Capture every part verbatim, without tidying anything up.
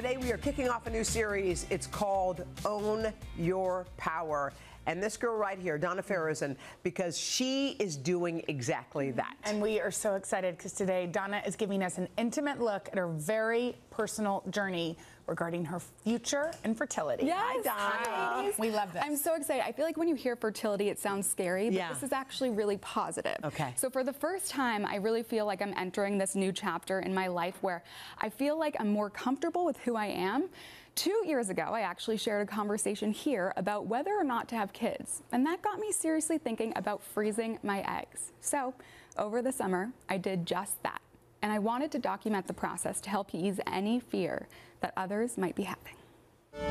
Today we are kicking off a new series. It's called Own Your Power. And this girl right here, Donna Farizan, because she is doing exactly that. And we are so excited because today Donna is giving us an intimate look at her very personal journey regarding her future and fertility. Yes. Hi, Donna. Hi, we love this. I'm so excited. I feel like when you hear fertility, it sounds scary, but yeah. This is actually really positive. Okay. So for the first time, I really feel like I'm entering this new chapter in my life where I feel like I'm more comfortable with who I am. Two years ago, I actually shared a conversation here about whether or not to have kids, and that got me seriously thinking about freezing my eggs. So over the summer, I did just that, and I wanted to document the process to help ease any fear that others might be having.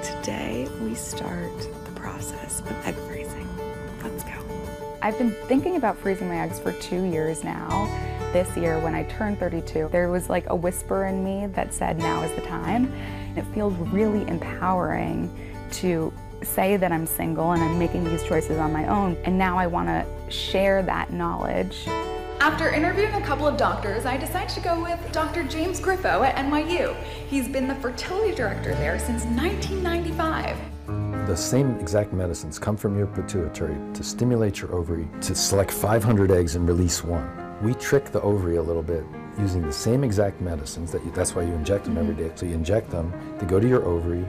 Today, we start the process of egg freezing. Let's go. I've been thinking about freezing my eggs for two years now. This year, when I turned thirty-two, there was like a whisper in me that said, now is the time. It feels really empowering to say that I'm single and I'm making these choices on my own, and now I want to share that knowledge. After interviewing a couple of doctors, I decided to go with Doctor James Grifo at N Y U. He's been the fertility director there since nineteen ninety-five. The same exact medicines come from your pituitary to stimulate your ovary to select five hundred eggs and release one. We trick the ovary a little bit using the same exact medicines, that you, that's why you inject them mm-hmm. every day. So you inject them, they go to your ovary,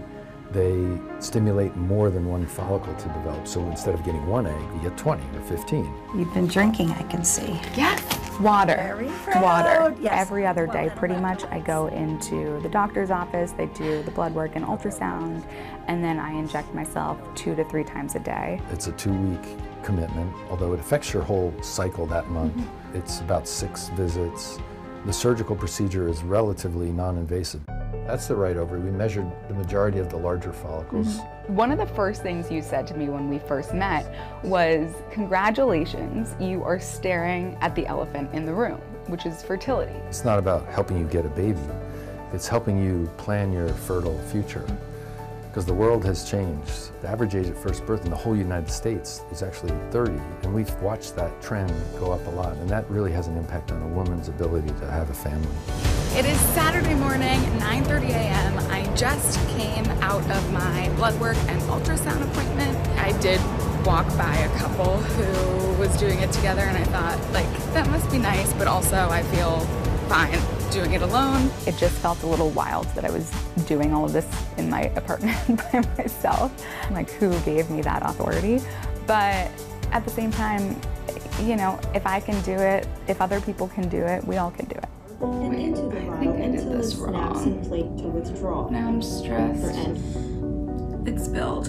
they stimulate more than one follicle to develop. So instead of getting one egg, you get twenty or fifteen. You've been drinking, I can see. Yeah. Water. Water. Yes. Every other day, pretty much, I go into the doctor's office, they do the blood work and ultrasound, and then I inject myself two to three times a day. It's a two-week commitment, although it affects your whole cycle that month. Mm-hmm. It's about six visits. The surgical procedure is relatively non-invasive. That's the right ovary. We measured the majority of the larger follicles. Mm-hmm. One of the first things you said to me when we first met was, congratulations, you are staring at the elephant in the room, which is fertility. It's not about helping you get a baby. It's helping you plan your fertile future, because the world has changed. The average age at first birth in the whole United States is actually thirty, and we've watched that trend go up a lot, and that really has an impact on a woman's ability to have a family. It is Saturday morning, nine thirty a m I just came out of my blood work and ultrasound appointment. I did walk by a couple who was doing it together, and I thought, like, that must be nice, but also I feel fine doing it alone. It just felt a little wild that I was doing all of this in my apartment by myself. Like, who gave me that authority? But at the same time, you know, if I can do it, if other people can do it, we all can do it. And wait, into the I think I did this wrong. Plate to withdraw. Now I'm stressed. It spilled.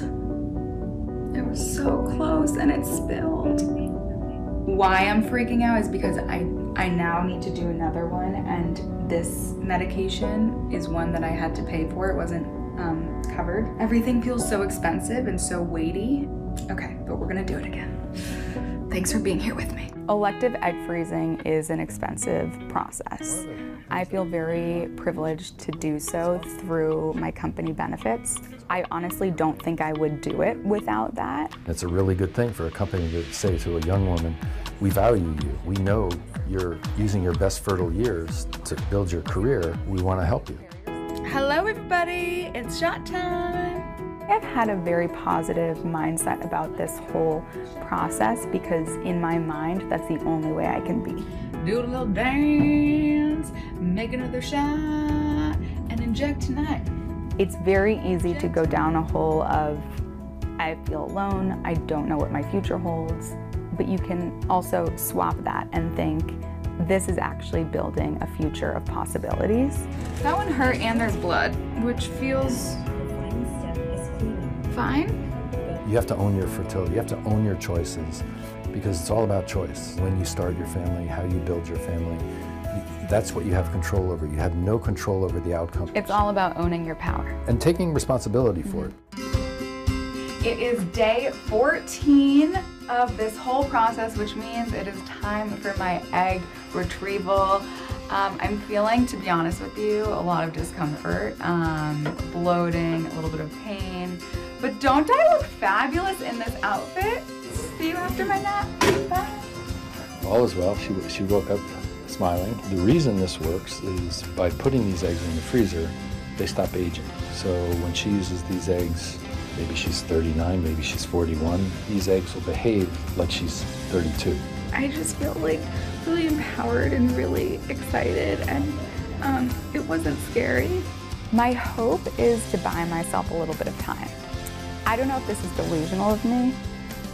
It was so close and it spilled. Why I'm freaking out is because I I now need to do another one, and this medication is one that I had to pay for. It wasn't um, covered. Everything feels so expensive and so weighty. Okay, but we're gonna do it again. Thanks for being here with me. Elective egg freezing is an expensive process. I feel very privileged to do so through my company benefits. I honestly don't think I would do it without that. It's a really good thing for a company to say to a young woman, we value you. We know you're using your best fertile years to build your career. We want to help you. Hello, everybody. It's shot time. I've had a very positive mindset about this whole process because in my mind, that's the only way I can be. Do a little dance, make another shot, and inject tonight. It's very easy to go down a hole of, I feel alone, I don't know what my future holds. But you can also swap that and think, this is actually building a future of possibilities. That one hurt, and there's blood, which feels fine. You have to own your fertility. You have to own your choices, because it's all about choice. When you start your family, how you build your family, that's what you have control over. You have no control over the outcome. It's all about owning your power. And taking responsibility for it. It is day fourteen of this whole process, which means it is time for my egg retrieval. Um, I'm feeling, to be honest with you, a lot of discomfort, um, bloating, a little bit of pain. But don't I look fabulous in this outfit? See you after my nap. Bye. All is well. She, she woke up smiling. The reason this works is by putting these eggs in the freezer, they stop aging. So when she uses these eggs, maybe she's thirty-nine, maybe she's forty-one, these eggs will behave like she's thirty-two. I just feel like really empowered and really excited, and um, it wasn't scary. My hope is to buy myself a little bit of time. I don't know if this is delusional of me,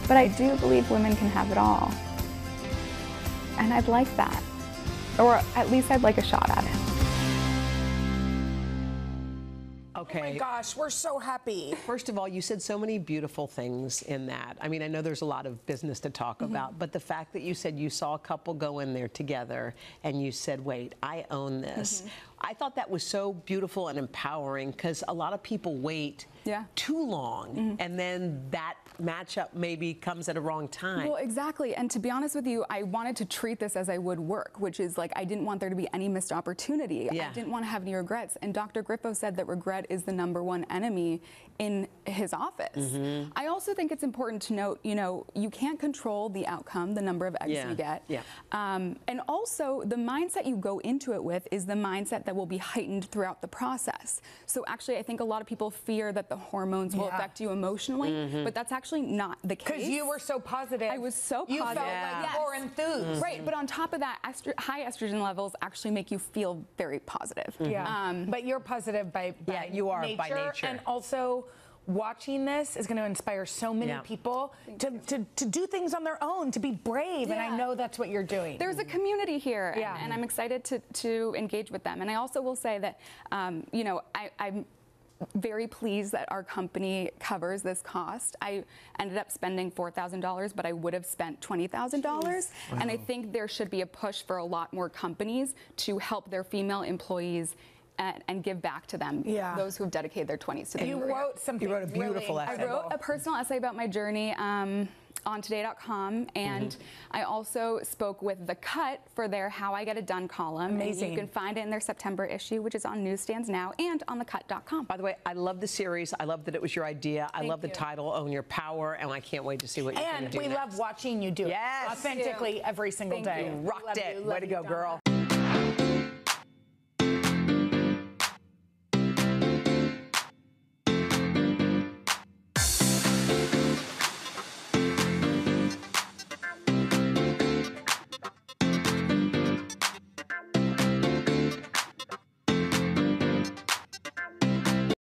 but I do believe women can have it all. And I'd like that. Or at least I'd like a shot at it. Okay. Oh my gosh, we're so happy. First of all, you said so many beautiful things in that. I mean, I know there's a lot of business to talk mm-hmm. about, but the fact that you said you saw a couple go in there together and you said, wait, I own this. Mm-hmm. I thought that was so beautiful and empowering, because a lot of people wait yeah. too long mm-hmm. and then that matchup maybe comes at a wrong time. Well, exactly. And to be honest with you, I wanted to treat this as I would work, which is like I didn't want there to be any missed opportunity. Yeah. I didn't want to have any regrets. And Doctor Grifo said that regret is the number one enemy in his office. Mm-hmm. I also think it's important to note, you know, you can't control the outcome, the number of eggs yeah. you get. Yeah. Um, and also the mindset you go into it with is the mindset that will be heightened throughout the process. So actually, I think a lot of people fear that the hormones yeah. will affect you emotionally, mm-hmm. but that's actually not the case. Because you were so positive. I was so positive. You felt yeah. like yes. more enthused. Mm-hmm. Right, but on top of that, estro high estrogen levels actually make you feel very positive. Mm-hmm. Yeah, um, but you're positive by, by yeah, you are nature, by nature. And also, watching this is going to inspire so many yeah. people to, to, to do things on their own, to be brave, yeah. and I know that's what you're doing. There's a community here, yeah. and, and I'm excited to, to engage with them. And I also will say that, um, you know, I, I'm very pleased that our company covers this cost. I ended up spending four thousand dollars, but I would have spent twenty thousand dollars. Wow. And I think there should be a push for a lot more companies to help their female employees And, and give back to them, yeah. those who have dedicated their twenties to the career. You wrote something. You wrote a beautiful really essay. I wrote a personal essay about my journey um, on Today dot com, and mm-hmm. I also spoke with The Cut for their How I Get It Done column. Amazing. And you can find it in their September issue, which is on newsstands now and on the cut dot com. By the way, I love the series. I love that it was your idea. Thank I love you. The title, Own Your Power, and I can't wait to see what you're going to do. And we next. love watching you do yes. it authentically every single Thank day. You. Rocked love it. You. Way to go, Donna. Girl.